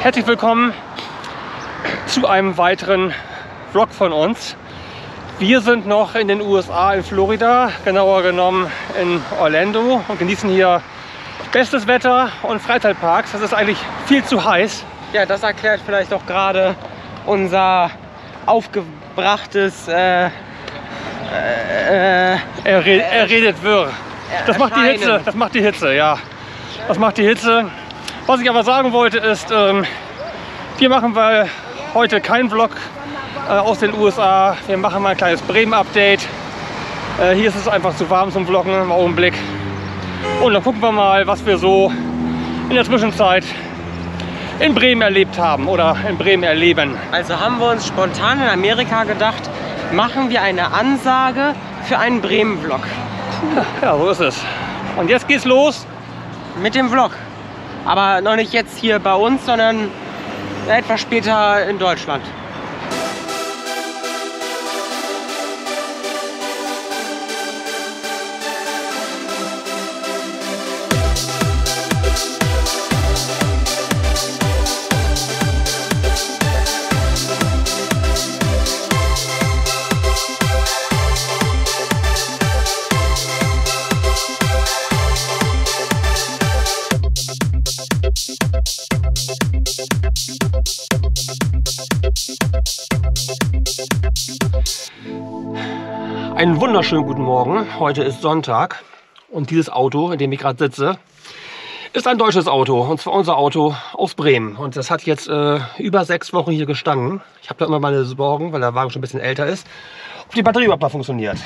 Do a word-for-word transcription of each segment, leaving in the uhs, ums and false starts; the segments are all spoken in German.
Herzlich willkommen zu einem weiteren Vlog von uns. Wir sind noch in den U S A, in Florida, genauer genommen in Orlando und genießen hier bestes Wetter und Freizeitparks. Das ist eigentlich viel zu heiß. Ja, das erklärt vielleicht auch gerade unser aufgebrachtes... Äh, äh, er, re er redet wirr. Das macht die Hitze, das macht die Hitze, ja. Das macht die Hitze. Was ich aber sagen wollte ist, ähm, wir machen weil heute keinen Vlog äh, aus den U S A. Wir machen mal ein kleines Bremen-Update. Äh, hier ist es einfach zu warm zum Vloggen im Augenblick. Und dann gucken wir mal, was wir so in der Zwischenzeit in Bremen erlebt haben oder in Bremen erleben. Also haben wir uns spontan in Amerika gedacht, machen wir eine Ansage für einen Bremen-Vlog. Ja, so ist es. Und jetzt geht's los mit dem Vlog. Aber noch nicht jetzt hier bei uns, sondern etwas später in Deutschland. Einen wunderschönen guten Morgen. Heute ist Sonntag und dieses Auto, in dem ich gerade sitze, ist ein deutsches Auto, und zwar unser Auto aus Bremen. Und das hat jetzt äh, über sechs Wochen hier gestanden. Ich habe da immer meine Sorgen, weil der Wagen schon ein bisschen älter ist, ob die Batterie überhaupt noch funktioniert.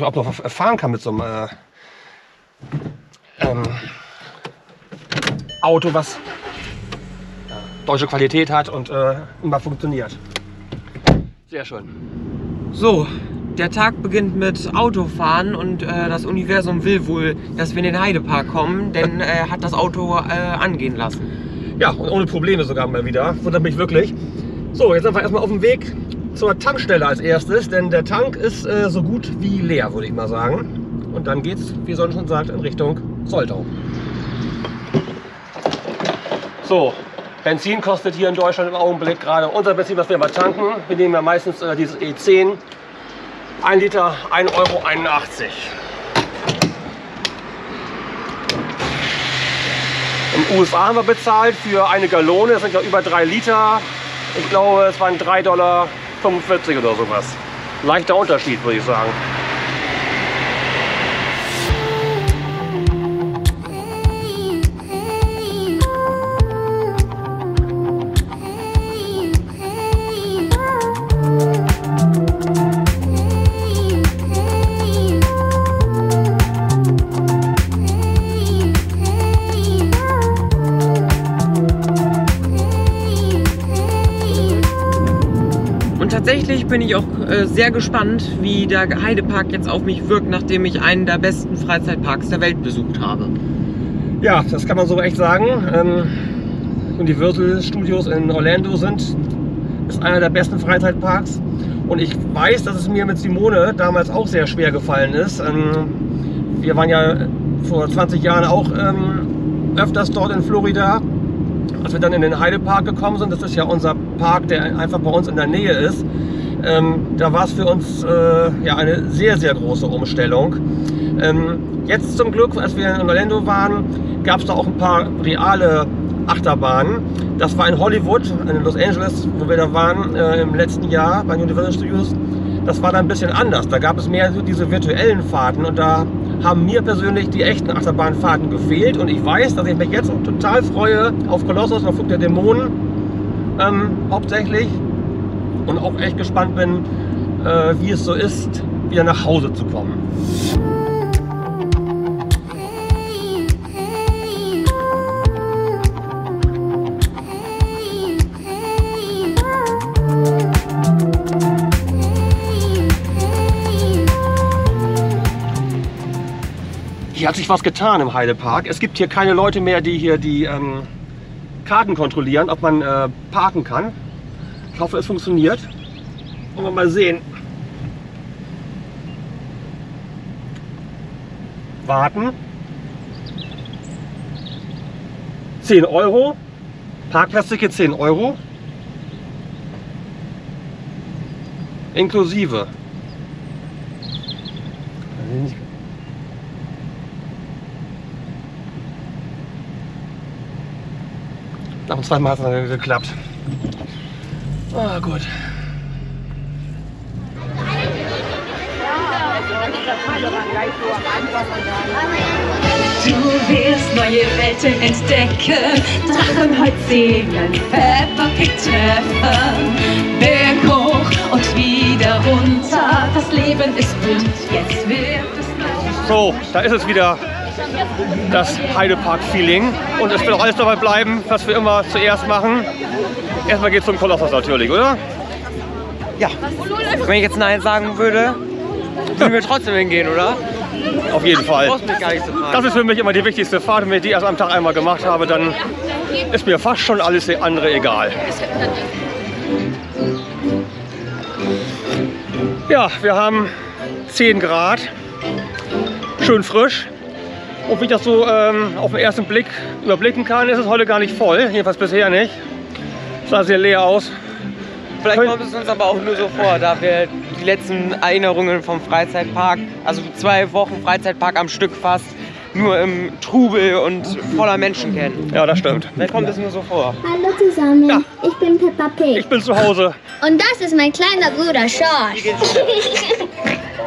Ob man fahren kann mit so einem äh, ähm, Auto, was ja, deutsche Qualität hat und äh, immer funktioniert. Sehr schön. So. Der Tag beginnt mit Autofahren und äh, das Universum will wohl, dass wir in den Heide Park kommen, denn äh, hat das Auto äh, angehen lassen. Ja, und ohne Probleme sogar mal wieder. Wundert mich wirklich. So, jetzt sind wir erstmal auf dem Weg zur Tankstelle als erstes, denn der Tank ist äh, so gut wie leer, würde ich mal sagen. Und dann geht's, wie sonst schon sagt, in Richtung Soltau. So, Benzin kostet hier in Deutschland im Augenblick gerade unser Benzin, was wir mal tanken. Wir nehmen ja meistens äh, dieses E zehn. ein Liter, ein Euro einundachtzig. In den U S A haben wir bezahlt für eine Gallone, das sind ja über drei Liter. Ich glaube, es waren drei Dollar fünfundvierzig oder sowas. Leichter Unterschied, würde ich sagen. Tatsächlich bin ich auch äh, sehr gespannt, wie der Heidepark jetzt auf mich wirkt, nachdem ich einen der besten Freizeitparks der Welt besucht habe. Ja, das kann man so echt sagen. Ähm, Universal Studios in Orlando sind, ist einer der besten Freizeitparks. Und ich weiß, dass es mir mit Simone damals auch sehr schwer gefallen ist. Ähm, wir waren ja vor zwanzig Jahren auch ähm, öfters dort in Florida. Als wir dann in den Heidepark gekommen sind, das ist ja unser Park, der einfach bei uns in der Nähe ist, ähm, da war es für uns äh, ja eine sehr, sehr große Umstellung. Ähm, jetzt zum Glück, als wir in Orlando waren, gab es da auch ein paar reale Achterbahnen. Das war in Hollywood, in Los Angeles, wo wir da waren äh, im letzten Jahr bei Universal Studios. Das war dann ein bisschen anders. Da gab es mehr so diese virtuellen Fahrten und da haben mir persönlich die echten Achterbahnfahrten gefehlt. Und ich weiß, dass ich mich jetzt total freue auf Colossos, auf Flug der Dämonen ähm, hauptsächlich. Und auch echt gespannt bin, äh, wie es so ist, wieder nach Hause zu kommen. Hier hat sich was getan im Heidepark. Es gibt hier keine Leute mehr, die hier die ähm, Karten kontrollieren, ob man äh, parken kann. Ich hoffe, es funktioniert. Wollen wir mal sehen. Warten. zehn Euro. Parkplatzticket zehn Euro. Inklusive. Nach dem zweiten Mal hat es geklappt. Ah, gut. Du wirst neue Welten entdecken, Drachenhäut seglen, Pepperpick treffen, Berg hoch und wieder runter, das Leben ist bunt, jetzt wird es neu. So, da ist es wieder, das Heidepark-Feeling, und es wird auch alles dabei bleiben, was wir immer zuerst machen. Erstmal geht es zum Kolossos natürlich, oder? Ja, wenn ich jetzt Nein sagen würde, würden wir trotzdem hingehen, oder? Auf jeden Fall. Das ist für mich immer die wichtigste Fahrt. Wenn ich die erst am Tag einmal gemacht habe, dann ist mir fast schon alles andere egal. Ja, wir haben zehn Grad, schön frisch. Und wie ich das so ähm, auf den ersten Blick überblicken kann, ist es heute gar nicht voll, jedenfalls bisher nicht. Es sah sehr leer aus. Vielleicht kommt es uns aber auch nur so vor, da wir die letzten Erinnerungen vom Freizeitpark, also zwei Wochen Freizeitpark am Stück fast, nur im Trubel und voller Menschen kennen. Ja, das stimmt. Vielleicht kommt es nur so vor. Hallo zusammen, ja. Ich bin Peppa Pig. Ich bin zu Hause. Und das ist mein kleiner Bruder Schorsch.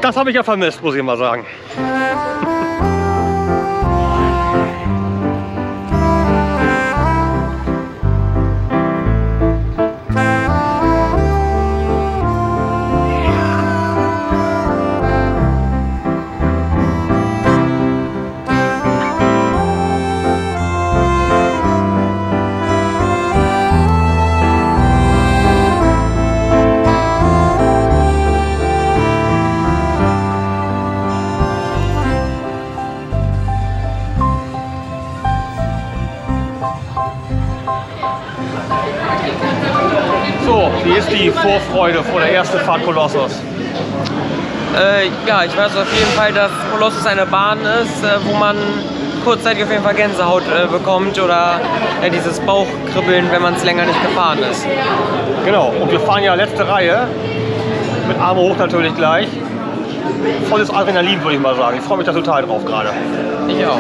Das habe ich ja vermisst, muss ich mal sagen. Die Vorfreude vor der ersten Fahrt Kolossos? Äh, ja, ich weiß auf jeden Fall, dass Kolossos eine Bahn ist, äh, wo man kurzzeitig auf jeden Fall Gänsehaut äh, bekommt oder äh, dieses Bauchkribbeln, wenn man es länger nicht gefahren ist. Genau, und wir fahren ja letzte Reihe, mit Arme hoch natürlich gleich. Volles Adrenalin, würde ich mal sagen. Ich freue mich da total drauf gerade. Ich auch.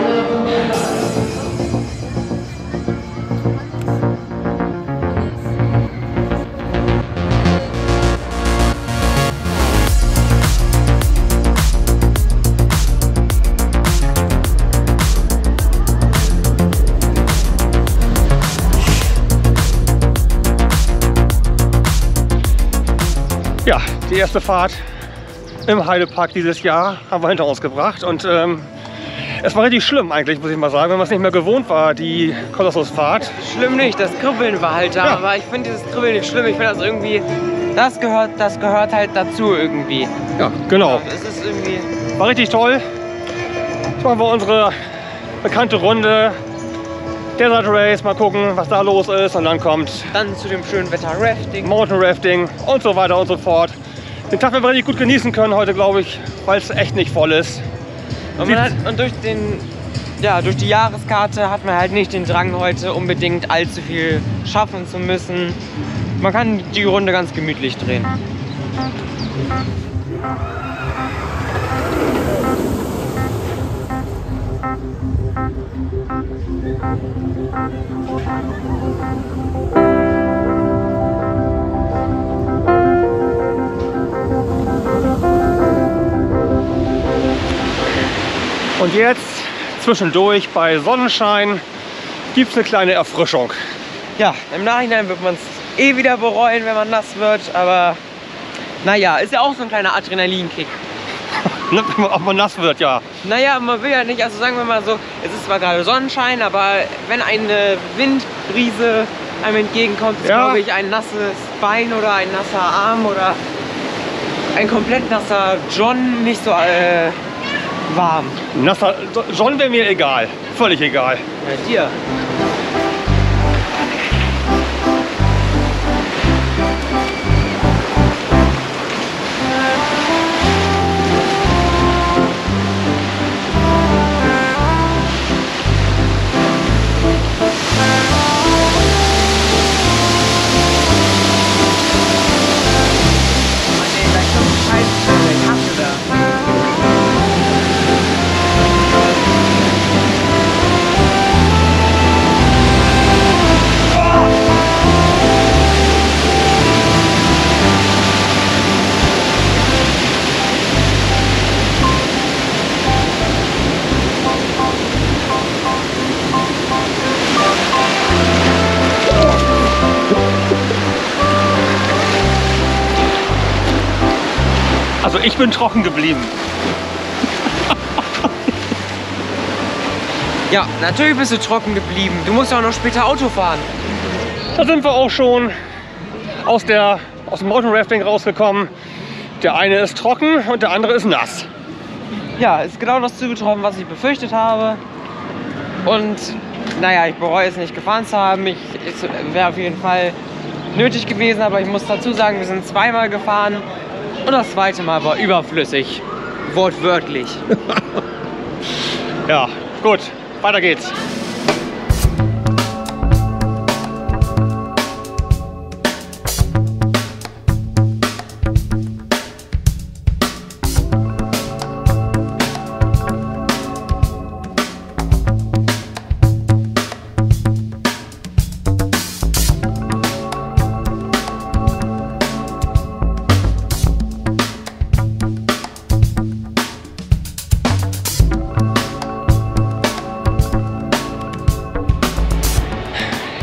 Ja, die erste Fahrt im Heidepark dieses Jahr haben wir hinter uns gebracht, und ähm, es war richtig schlimm eigentlich, muss ich mal sagen, wenn man es nicht mehr gewohnt war, die Kolossos-Fahrt. Schlimm nicht, das Kribbeln war halt da, ja. Aber ich finde dieses Kribbeln nicht schlimm, ich finde das irgendwie, das gehört, das gehört halt dazu irgendwie. Ja, genau. Ja, es ist irgendwie war richtig toll. Jetzt machen wir unsere bekannte Runde. Desert Race, mal gucken, was da los ist, und dann kommt dann zu dem schönen Wetter Rafting, Mountain Rafting und so weiter und so fort. Den Tag werden wir richtig gut genießen können heute, glaube ich, weil es echt nicht voll ist. Und, man hat, und durch, den, ja, durch die Jahreskarte hat man halt nicht den Drang, heute unbedingt allzu viel schaffen zu müssen. Man kann die Runde ganz gemütlich drehen. Und jetzt zwischendurch bei Sonnenschein gibt es eine kleine Erfrischung. Ja, im Nachhinein wird man es eh wieder bereuen, wenn man nass wird, aber naja, ist ja auch so ein kleiner Adrenalinkick. Ob man nass wird, ja. Naja, man will ja nicht, also sagen wir mal so, es ist zwar gerade Sonnenschein, aber wenn eine Windbrise einem entgegenkommt, ist, ja, glaube ich, ein nasses Bein oder ein nasser Arm oder ein komplett nasser John nicht so äh, warm. Nasser John wäre mir egal, völlig egal. Ja, dir. Also ich bin trocken geblieben. Ja, natürlich bist du trocken geblieben. Du musst ja auch noch später Auto fahren. Da sind wir auch schon aus, der, aus dem Mountain Rafting rausgekommen. Der eine ist trocken und der andere ist nass. Ja, ist genau das zugetroffen, was ich befürchtet habe. Und naja, ich bereue es nicht gefahren zu haben. Ich, es wäre auf jeden Fall nötig gewesen, aber ich muss dazu sagen, wir sind zweimal gefahren und das zweite Mal war überflüssig. Wortwörtlich. Ja, gut. Weiter geht's.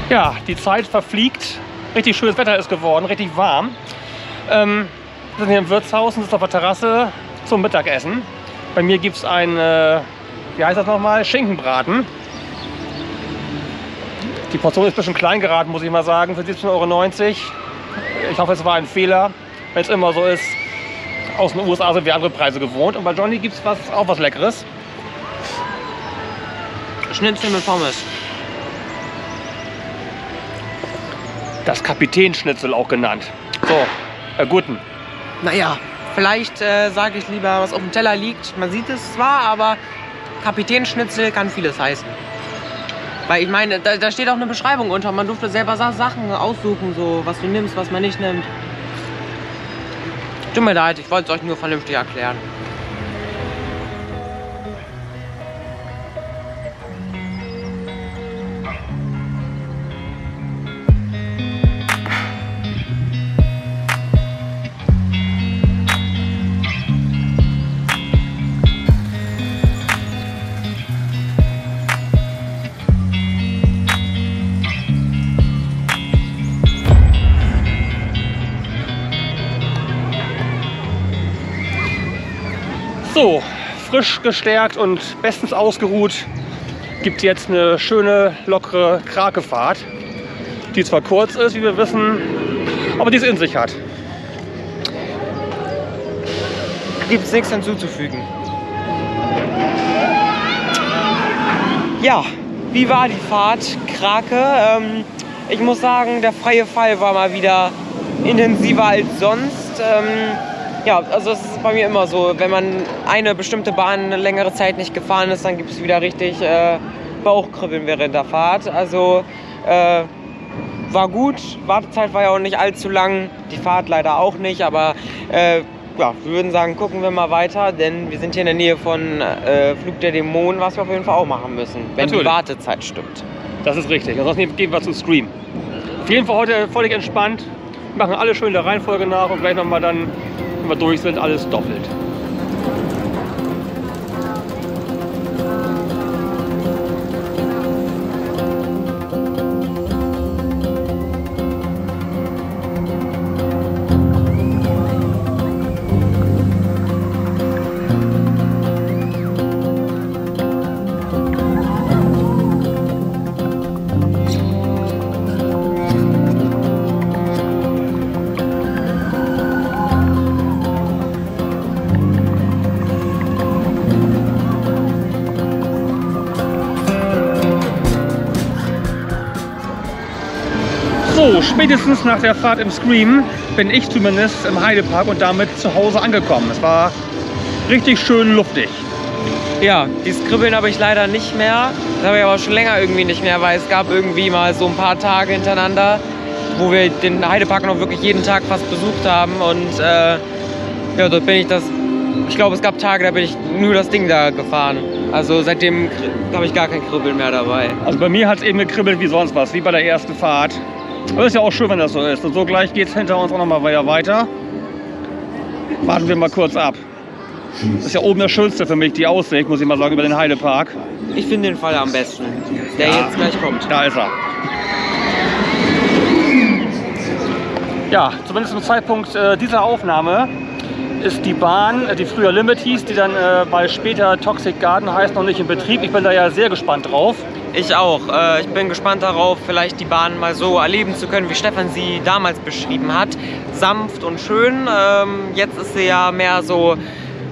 Ja, die Zeit verfliegt. Richtig schönes Wetter ist geworden, richtig warm. Ähm, wir sind hier im Wirtshaus und sitzen auf der Terrasse zum Mittagessen. Bei mir gibt es ein, äh, wie heißt das nochmal, Schinkenbraten. Die Portion ist ein bisschen klein geraten, muss ich mal sagen, für siebzehn Euro neunzig. Ich hoffe, es war ein Fehler. Wenn es immer so ist, aus den U S A sind wir andere Preise gewohnt. Und bei Johnny gibt es was, auch was Leckeres. Schnitzel mit Pommes. Das Kapitänschnitzel auch genannt. So, äh, guten. Naja, vielleicht äh, sage ich lieber, was auf dem Teller liegt. Man sieht es zwar, aber Kapitänschnitzel kann vieles heißen. Weil ich meine, da, da steht auch eine Beschreibung unter. Man durfte selber Sachen aussuchen, so was du nimmst, was man nicht nimmt. Tut mir leid, ich wollte es euch nur vernünftig erklären. So, frisch gestärkt und bestens ausgeruht gibt es jetzt eine schöne, lockere Krake-Fahrt, die zwar kurz ist, wie wir wissen, aber die es in sich hat. Gibt es nichts hinzuzufügen. Ja, wie war die Fahrt Krake? Ähm, ich muss sagen, der freie Fall war mal wieder intensiver als sonst. Ähm, Ja, also es ist bei mir immer so, wenn man eine bestimmte Bahn eine längere Zeit nicht gefahren ist, dann gibt es wieder richtig äh, Bauchkribbeln während der Fahrt. Also äh, war gut, Wartezeit war ja auch nicht allzu lang, die Fahrt leider auch nicht, aber äh, ja, wir würden sagen, gucken wir mal weiter, denn wir sind hier in der Nähe von äh, Flug der Dämonen, was wir auf jeden Fall auch machen müssen, wenn Natürlich. die Wartezeit stimmt. Das ist richtig, ansonsten gehen wir zu Scream. Auf jeden Fall heute völlig entspannt, wir machen alle schön der Reihenfolge nach und gleich nochmal dann... Wenn wir durch sind, alles doppelt. Spätestens nach der Fahrt im Scream bin ich zumindest im Heidepark und damit zu Hause angekommen. Es war richtig schön luftig. Ja, dieses Kribbeln habe ich leider nicht mehr. Das habe ich aber schon länger irgendwie nicht mehr, weil es gab irgendwie mal so ein paar Tage hintereinander, wo wir den Heidepark noch wirklich jeden Tag fast besucht haben. Und äh, ja, dort bin ich das... Ich glaube, es gab Tage, da bin ich nur das Ding da gefahren. Also seitdem habe ich gar kein Kribbeln mehr dabei. Also bei mir hat es eben gekribbelt wie sonst was, wie bei der ersten Fahrt. Aber ist ja auch schön, wenn das so ist. Und so gleich geht es hinter uns auch noch mal weiter. Warten wir mal kurz ab. Das ist ja oben das Schönste für mich, die Aussicht, muss ich mal sagen, über den Heidepark. Ich finde den Fall am besten, der ja. jetzt gleich kommt. Da ist er. Ja, zumindest zum Zeitpunkt äh, dieser Aufnahme ist die Bahn, die früher Limit hieß, die dann äh, bei später Toxic Garden heißt, noch nicht in Betrieb. Ich bin da ja sehr gespannt drauf. Ich auch. Äh, ich bin gespannt darauf, vielleicht die Bahn mal so erleben zu können, wie Stefan sie damals beschrieben hat. Sanft und schön. Ähm, jetzt ist sie ja mehr so,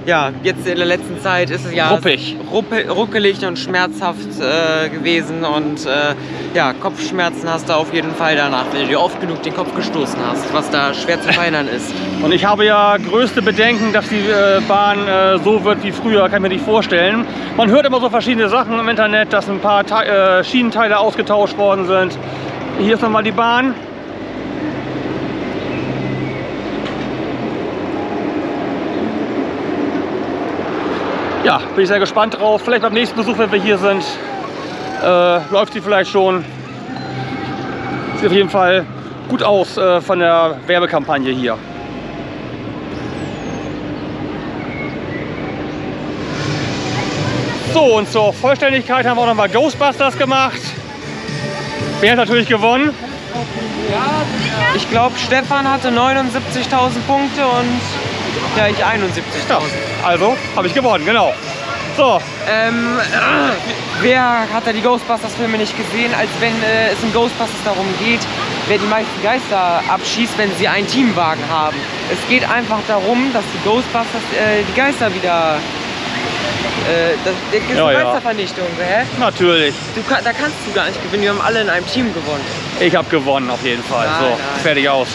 ja, jetzt in der letzten Zeit ist es ja ruppig, ruppe, ruckelig und schmerzhaft äh, gewesen. Und äh, ja, Kopfschmerzen hast du auf jeden Fall danach, wenn du dir oft genug den Kopf gestoßen hast, was da schwer zu feinern ist. Und ich habe ja größte Bedenken, dass die äh, Bahn äh, so wird wie früher, kann ich mir nicht vorstellen. Man hört immer so verschiedene Sachen im Internet, dass ein paar Te äh, Schienenteile ausgetauscht worden sind. Hier ist nochmal die Bahn. Ja, bin ich sehr gespannt drauf. Vielleicht beim nächsten Besuch, wenn wir hier sind, äh, läuft sie vielleicht schon. Sieht auf jeden Fall gut aus äh, von der Werbekampagne hier. So, und zur Vollständigkeit haben wir auch nochmal Ghostbusters gemacht. Wer hat natürlich gewonnen? Ich glaube, Stefan hatte neunundsiebzigtausend Punkte und ja, ich einundsiebzigtausend. Ja, also habe ich gewonnen, genau. So. Ähm, äh, wer hat da die Ghostbusters-Filme nicht gesehen, als wenn äh, es in Ghostbusters darum geht, wer die meisten Geister abschießt, wenn sie einen Teamwagen haben? Es geht einfach darum, dass die Ghostbusters äh, die Geister wieder... Äh, das, das ist ja eine Geistervernichtung, hä? Natürlich. Du, da kannst du gar nicht gewinnen, wir haben alle in einem Team gewonnen. Ich habe gewonnen auf jeden Fall. Nein, so, nein. Fertig aus.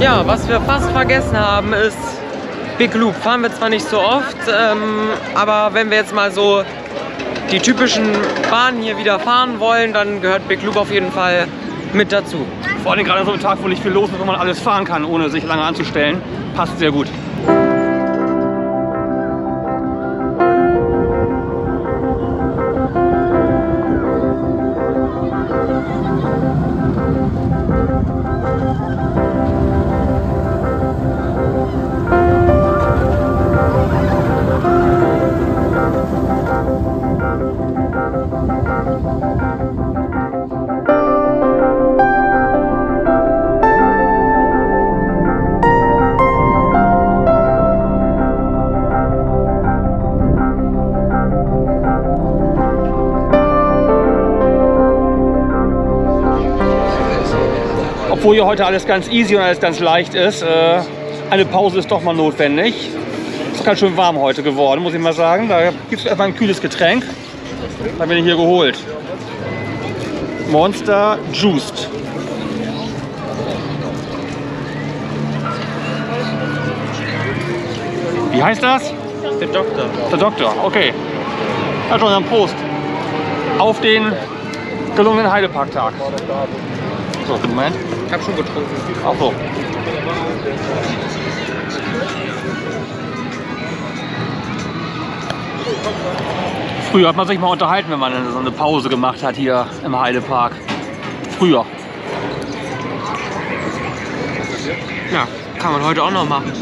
Ja, was wir fast vergessen haben, ist Big Loop. Fahren wir zwar nicht so oft, ähm, aber wenn wir jetzt mal so die typischen Bahnen hier wieder fahren wollen, dann gehört Big Loop auf jeden Fall mit dazu. Vor allem gerade an so einem Tag, wo nicht viel los ist, wo man alles fahren kann, ohne sich lange anzustellen, passt sehr gut. Obwohl hier heute alles ganz easy und alles ganz leicht ist, äh, eine Pause ist doch mal notwendig. Es ist ganz schön warm heute geworden, muss ich mal sagen. Da gibt es erstmal ein kühles Getränk. Das haben wir hier geholt. Monster Juiced. Wie heißt das? Der Doktor. Der Doktor, okay. Also dann Prost. Auf den gelungenen Heideparktag. So, Moment. Ich habe schon getrunken. Ach so. Früher hat man sich mal unterhalten, wenn man so eine Pause gemacht hat hier im Heidepark. Früher. Ja, kann man heute auch noch machen.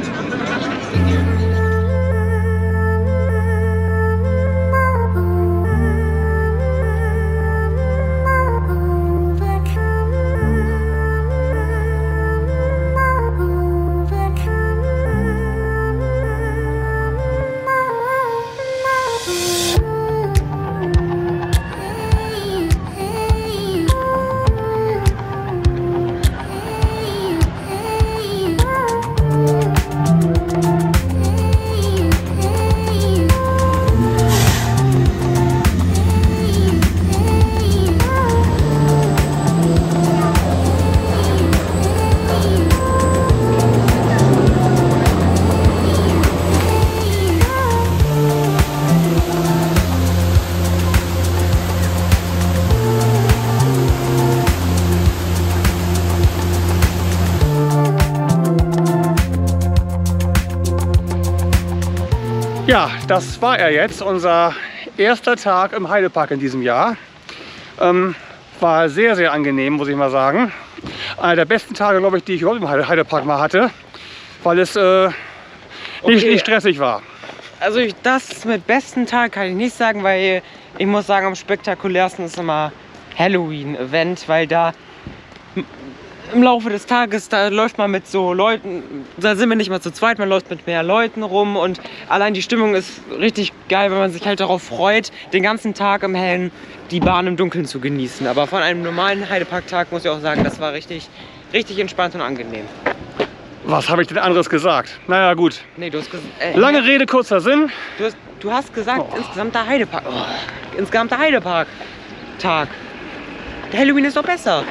Ja, das war er jetzt, unser erster Tag im Heidepark in diesem Jahr. Ähm, war sehr, sehr angenehm, muss ich mal sagen. Einer der besten Tage, glaube ich, die ich überhaupt im Heidepark mal hatte, weil es äh, nicht, okay. nicht stressig war. Also ich, das mit besten Tag kann ich nicht sagen, weil ich muss sagen, am spektakulärsten ist immer Halloween-Event, weil da im Laufe des Tages, da läuft man mit so Leuten, da sind wir nicht mal zu zweit, man läuft mit mehr Leuten rum und allein die Stimmung ist richtig geil, wenn man sich halt darauf freut, den ganzen Tag im Hellen die Bahn im Dunkeln zu genießen. Aber von einem normalen Heideparktag muss ich auch sagen, das war richtig, richtig entspannt und angenehm. Was habe ich denn anderes gesagt? Naja, gut. Nee, du hast äh, Lange Rede, kurzer Sinn. Du hast, du hast gesagt, oh. insgesamt der Heidepark. Oh. Insgesamt der Heidepark-Tag. Halloween ist doch besser.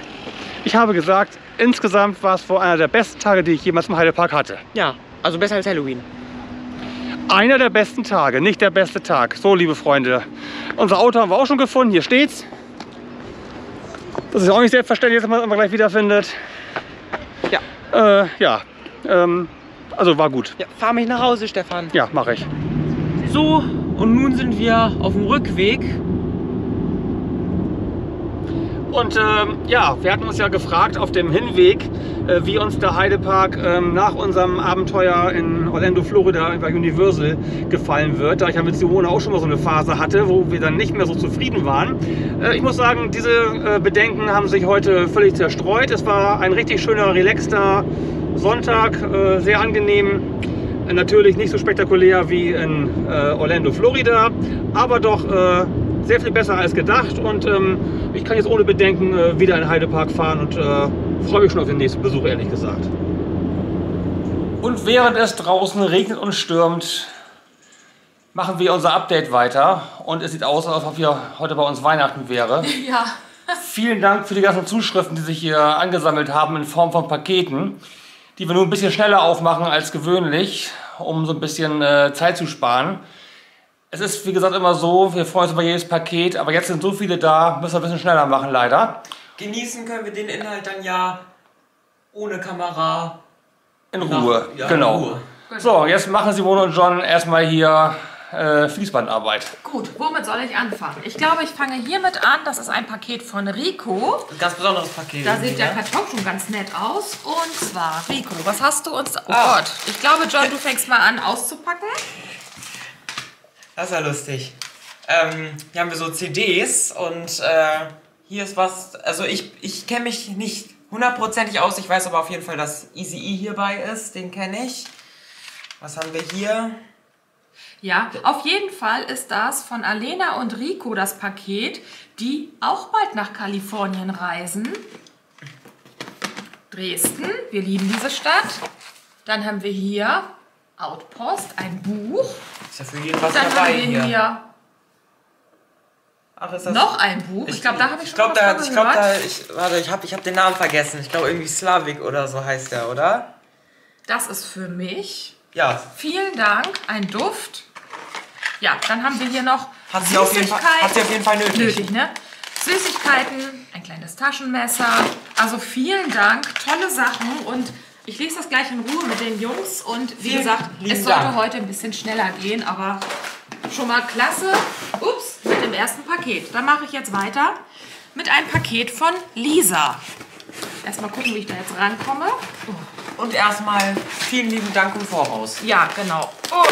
Ich habe gesagt, insgesamt war es wohl einer der besten Tage, die ich jemals im Heidepark hatte. Ja, also besser als Halloween. Einer der besten Tage, nicht der beste Tag. So, liebe Freunde, unser Auto haben wir auch schon gefunden. Hier steht's. Das ist auch nicht selbstverständlich, dass man es immer gleich wiederfindet. Ja. Äh, ja. Ähm, also war gut. Ja, fahr mich nach Hause, Stefan. Ja, mache ich. So, und nun sind wir auf dem Rückweg. Und ähm, ja, wir hatten uns ja gefragt auf dem Hinweg, äh, wie uns der Heidepark ähm, nach unserem Abenteuer in Orlando, Florida bei Universal gefallen wird. Da ich ja mit Simone auch schon mal so eine Phase hatte, wo wir dann nicht mehr so zufrieden waren. Äh, ich muss sagen, diese äh, Bedenken haben sich heute völlig zerstreut. Es war ein richtig schöner, relaxter Sonntag, äh, sehr angenehm. Äh, natürlich nicht so spektakulär wie in äh, Orlando, Florida, aber doch äh, sehr viel besser als gedacht und ähm, ich kann jetzt ohne Bedenken äh, wieder in den Heidepark fahren und äh, freue mich schon auf den nächsten Besuch, ehrlich gesagt. Und während es draußen regnet und stürmt, machen wir unser Update weiter und es sieht aus, als ob hier heute bei uns Weihnachten wäre. Ja. Vielen Dank für die ganzen Zuschriften, die sich hier angesammelt haben in Form von Paketen, die wir nun ein bisschen schneller aufmachen als gewöhnlich, um so ein bisschen äh, Zeit zu sparen. Es ist, wie gesagt, immer so, wir freuen uns über jedes Paket, aber jetzt sind so viele da, müssen wir ein bisschen schneller machen, leider. Genießen können wir den Inhalt dann ja ohne Kamera. In Ruhe, ja, genau. In Ruhe. So, jetzt machen Simone und John erstmal hier äh, Fließbandarbeit. Gut, womit soll ich anfangen? Ich glaube, ich fange hiermit an. Das ist ein Paket von Rico. Ein ganz besonderes Paket. Da sieht der Karton schon ganz nett aus. Und zwar, Rico, was hast du uns... Oh Gott, ich glaube, John, du fängst mal an auszupacken. Das ist ja lustig. Ähm, hier haben wir so C Ds und äh, hier ist was, also ich, ich kenne mich nicht hundertprozentig aus, ich weiß aber auf jeden Fall, dass Easy E hierbei ist, den kenne ich. Was haben wir hier? Ja, auf jeden Fall ist das von Alena und Rico das Paket, die auch bald nach Kalifornien reisen. Dresden, wir lieben diese Stadt. Dann haben wir hier Outpost, ein Buch. Ist ja für jeden was dabei hier. hier. Ach, ist das noch ein Buch. Ich, ich glaube, da habe ich, ich schon glaub, da, Ich glaube, da... Ich, warte, ich habe ich hab den Namen vergessen. Ich glaube, irgendwie Slavik oder so heißt der, oder? Das ist für mich. Ja. Vielen Dank. Ein Duft. Ja, dann haben wir hier noch hat Süßigkeiten. Sie auf jeden Fall, hat sie auf jeden Fall nötig. nötig ne? Süßigkeiten, ein kleines Taschenmesser. Also vielen Dank. Tolle Sachen und... Ich lese das gleich in Ruhe mit den Jungs und wie gesagt, es sollte heute ein bisschen schneller gehen, aber schon mal klasse. Ups, mit dem ersten Paket. Dann mache ich jetzt weiter mit einem Paket von Lisa. Erstmal gucken, wie ich da jetzt rankomme. Und erstmal vielen lieben Dank im Voraus. Ja, genau. Oh.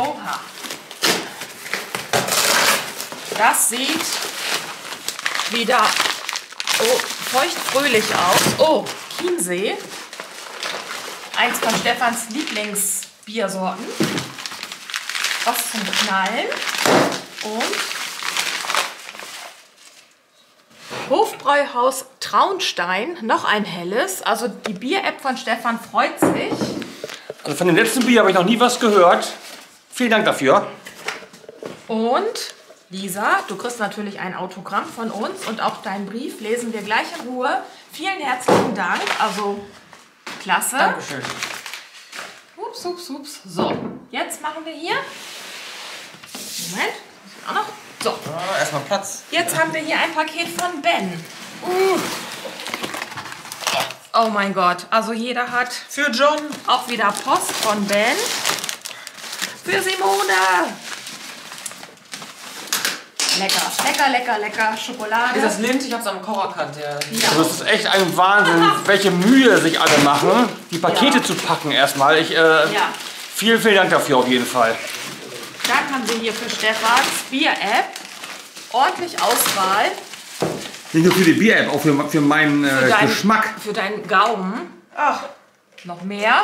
Oha. Das sieht wieder oh, feuchtfröhlich aus. Oh. Chiemsee, eins von Stefans Lieblingsbiersorten, was zum Knallen und Hofbräuhaus Traunstein, noch ein helles, also die Bier-App von Stefan freut sich. Also von dem letzten Bier habe ich noch nie was gehört, vielen Dank dafür. Und Lisa, du kriegst natürlich ein Autogramm von uns und auch deinen Brief lesen wir gleich in Ruhe. Vielen herzlichen Dank, also klasse. Dankeschön. Ups, ups, ups. So, jetzt machen wir hier. Moment, auch noch. So. Ja, erstmal Platz. Jetzt haben wir hier ein Paket von Ben. Uh. Oh mein Gott, also jeder hat für John auch wieder Post von Ben. Für Simone. Lecker, lecker, lecker, lecker. Schokolade. Ist das Lindt? Ich hab's am Kocher erkannt. Ja. Ja. Das ist echt ein Wahnsinn, welche Mühe sich alle machen, die Pakete ja. zu packen erstmal. Ich, äh, ja. Vielen, vielen Dank dafür auf jeden Fall. Dann haben wir hier für Stefans Bier-App ordentlich Auswahl. Nicht nur für die Bier-App, auch für, für meinen äh, für dein, Geschmack. Für deinen Gaumen. Ach, noch mehr.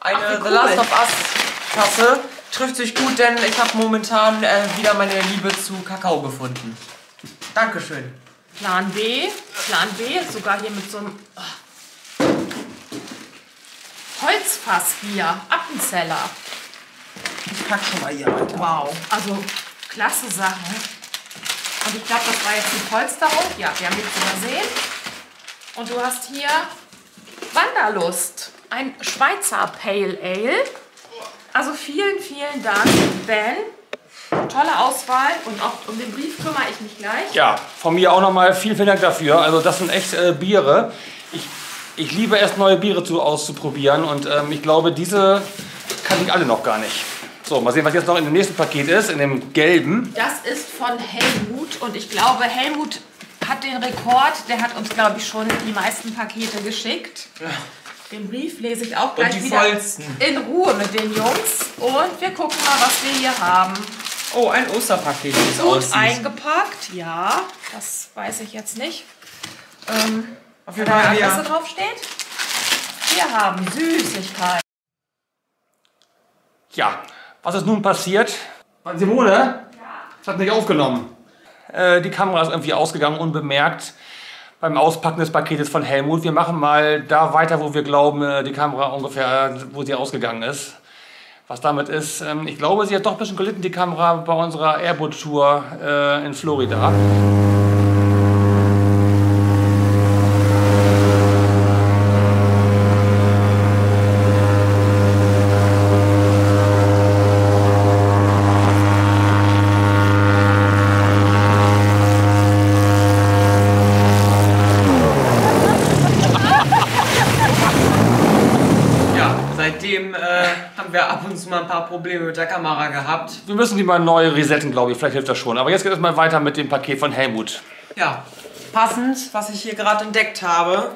Eine Ach, The Last of Us-Tasse trifft sich gut, denn ich habe momentan äh, wieder meine Liebe zu Kakao gefunden. Dankeschön. Plan B, Plan B, sogar hier mit so einem oh. Holzfassbier, Appenzeller. Ich packe schon mal hier weiter. Wow, also klasse Sachen. Und ich glaube, das war jetzt die Polsterung. Ja, wir haben jetzt übersehen. Und du hast hier Wanderlust. Ein Schweizer Pale Ale. Also vielen, vielen Dank, Ben. Tolle Auswahl und auch um den Brief kümmere ich mich gleich. Ja, von mir auch nochmal vielen, vielen Dank dafür. Also das sind echt äh, Biere. Ich, ich liebe erst neue Biere zu, auszuprobieren und ähm, ich glaube, diese kannte ich alle noch gar nicht. So, mal sehen, was jetzt noch in dem nächsten Paket ist, in dem gelben. Das ist von Helmut und ich glaube, Helmut hat den Rekord. Der hat uns, glaube ich, schon die meisten Pakete geschickt. Ja. Den Brief lese ich auch gleich wieder vollsten. in Ruhe mit den Jungs. Und wir gucken mal, was wir hier haben. Oh, ein Osterpaket. Gut eingepackt, ja. Das weiß ich jetzt nicht. Ähm, Auf jeden Fall, ja. Was drauf steht. Wir haben Süßigkeiten. Ja, was ist nun passiert? Simone, ja. Das hat nicht aufgenommen. Äh, die Kamera ist irgendwie ausgegangen, unbemerkt. Beim Auspacken des Paketes von Helmut. Wir machen mal da weiter, wo wir glauben, die Kamera ungefähr, wo sie ausgegangen ist. Was damit ist, ich glaube, sie hat doch ein bisschen gelitten, die Kamera, bei unserer Airboat-Tour in Florida. Ein paar Probleme mit der Kamera gehabt. Wir müssen die mal neu resetten, glaube ich. Vielleicht hilft das schon. Aber jetzt geht es mal weiter mit dem Paket von Helmut. Ja, passend, was ich hier gerade entdeckt habe.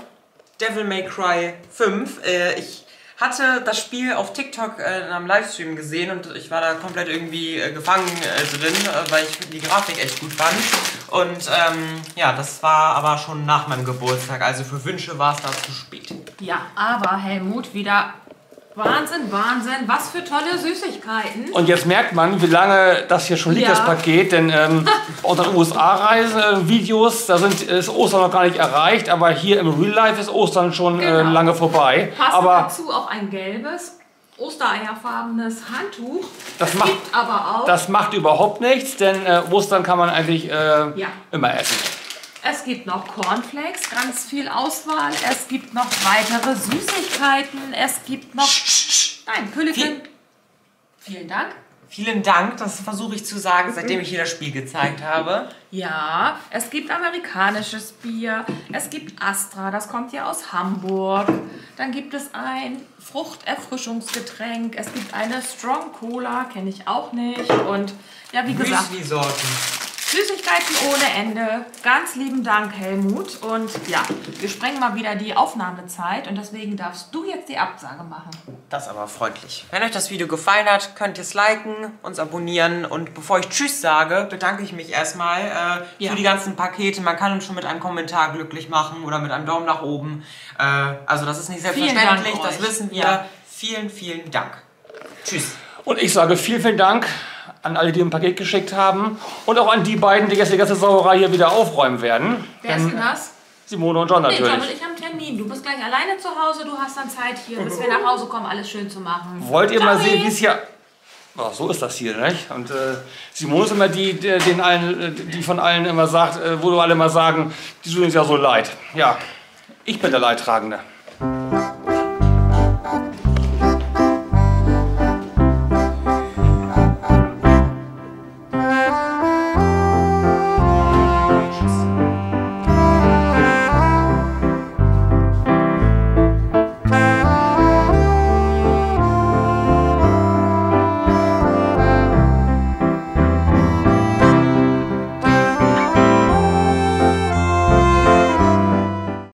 Devil May Cry fünf. Äh, ich hatte das Spiel auf TikTok äh, in einem Livestream gesehen und ich war da komplett irgendwie äh, gefangen äh, drin, äh, weil ich die Grafik echt gut fand. Und ähm, ja, das war aber schon nach meinem Geburtstag. Also für Wünsche war es da zu spät. Ja, aber Helmut wieder... Wahnsinn, Wahnsinn, was für tolle Süßigkeiten. Und jetzt merkt man, wie lange das hier schon liegt, ja. das Paket. Denn ähm, unsere U S A-Reise-Videos, da sind, ist Ostern noch gar nicht erreicht. Aber hier im Real Life ist Ostern schon genau. äh, lange vorbei. Passt aber dazu auch ein gelbes, ostereierfarbenes Handtuch. Das, das macht aber auch. Das macht überhaupt nichts, denn äh, Ostern kann man eigentlich äh, ja. immer essen. Es gibt noch Cornflakes, ganz viel Auswahl. Es gibt noch weitere Süßigkeiten. Es gibt noch... Nein, Pülliken. Vielen Dank. Vielen Dank, das versuche ich zu sagen, seitdem ich hier das Spiel gezeigt habe. Ja, es gibt amerikanisches Bier. Es gibt Astra, das kommt hier aus Hamburg. Dann gibt es ein Fruchterfrischungsgetränk. Es gibt eine Strong Cola, kenne ich auch nicht. Und ja, wie gesagt... Müsli-Sorten. Süßigkeiten ohne Ende. Ganz lieben Dank, Helmut. Und ja, wir sprengen mal wieder die Aufnahmezeit und deswegen darfst du jetzt die Absage machen. Das aber freundlich. Wenn euch das Video gefallen hat, könnt ihr es liken, uns abonnieren und bevor ich Tschüss sage, bedanke ich mich erstmal äh, ja. für die ganzen Pakete. Man kann uns schon mit einem Kommentar glücklich machen oder mit einem Daumen nach oben. Äh, also das ist nicht selbstverständlich, das wissen wir. Ja. Vielen, vielen Dank. Tschüss. Und ich sage vielen, vielen Dank an alle, die ein Paket geschickt haben und auch an die beiden, die jetzt die ganze Sauerei hier wieder aufräumen werden. Wer ist denn das? Simone und John natürlich. Nee, John und ich haben einen Termin. Du bist gleich alleine zu Hause, du hast dann Zeit hier, bis wir nach Hause kommen, alles schön zu machen. Wollt ihr Sorry. mal sehen, wie es hier... Oh, so ist das hier, nicht? Und äh, Simone ist immer die, die, den allen, die von allen immer sagt, äh, wo du alle immer sagen, die tun uns ja so leid. Ja, ich bin der Leidtragende.